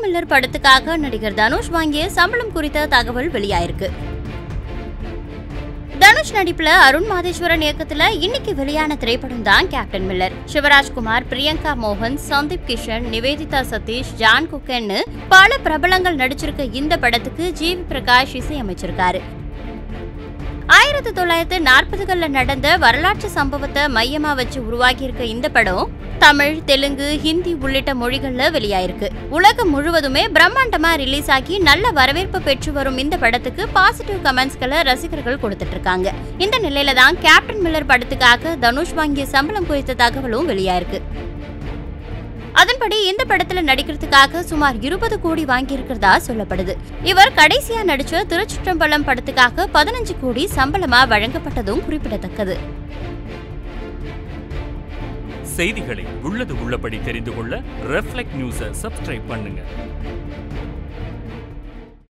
Captain Miller படத்துக்காக நடிகர் தனுஷ் வாங்கிய சம்பளம் குறித்த தகவல் வெளியாயிருக்கு. தனுஷ் நடிப்புல அருண் மாதேஸ்வரன் இயக்கத்துல இன்னைக்கு வெளியான திரைப்படம் தான் கேப்டன் மில்லர். சிவராஜ்குமார், பிரியங்கா மோகன், சந்தீப் கிஷன், நிவேதிதா சதீஷ், ஜான் குக்கன்னு பல பிரபலங்கள் நடிச்சிருக்க இந்த படத்துக்கு ஜிவி பிரகாஷ் இசையமைச்சிருக்காரு. 1940களில் நடந்த வரலாற்று சம்பவத்தை மையமா வச்சு உருவாகியிருக்க இந்த படம் தமிழ், தெலுங்கு, ஹிந்தி உள்ளிட்ட மொழிகள்ல வெளியாயிருக்கு. உலகம் முழுவதுமே பிரம்மாண்டமா ரிலீஸ் ஆகி நல்ல வரவேற்பு பெற்று வரும் இந்த படத்துக்கு பாசிட்டிவ் கமெண்ட்ஸ்களை ரசிகர்கள் கொடுத்துட்டு இருக்காங்க. இந்த நிலையில தான் கேப்டன் மில்லர் படத்துக்காக தனுஷ் வாங்கிய சம்பளம் குறித்த தகவலும் வெளியாயிருக்கு. அதன்படி இந்த படத்துல நடிக்கிறதுக்காக சுமார் 20 கோடி வாங்கியிருக்கிறதா சொல்லப்படுது. இவர் கடைசியா நடிச்ச திருச்சிற்றம்பலம் படத்துக்காக 15 கோடி சம்பளமா வழங்கப்பட்டதும் குறிப்பிடத்தக்கது. செய்திகளை உள்ளது உள்ளபடி தெரிந்து கொள்ள Reflect News-ஐ சப்ஸ்கிரைப் பண்ணுங்க.